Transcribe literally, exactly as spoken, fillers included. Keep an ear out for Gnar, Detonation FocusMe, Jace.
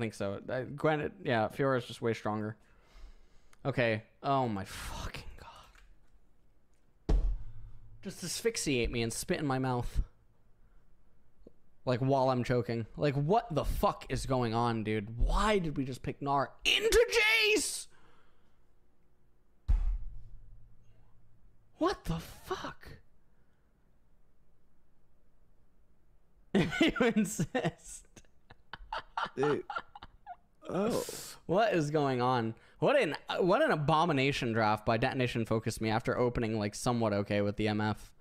think so. I, granted, yeah, Fiora's just way stronger. Okay. Oh my fucking god. Just asphyxiate me and spit in my mouth. Like, while I'm choking. Like, what the fuck is going on, dude? Why did we just pick Gnar into Jace? What the fuck? You insist. Dude. Oh. What is going on? What an what an abomination draft by Detonation FocusMe after opening, like, somewhat okay with the M F.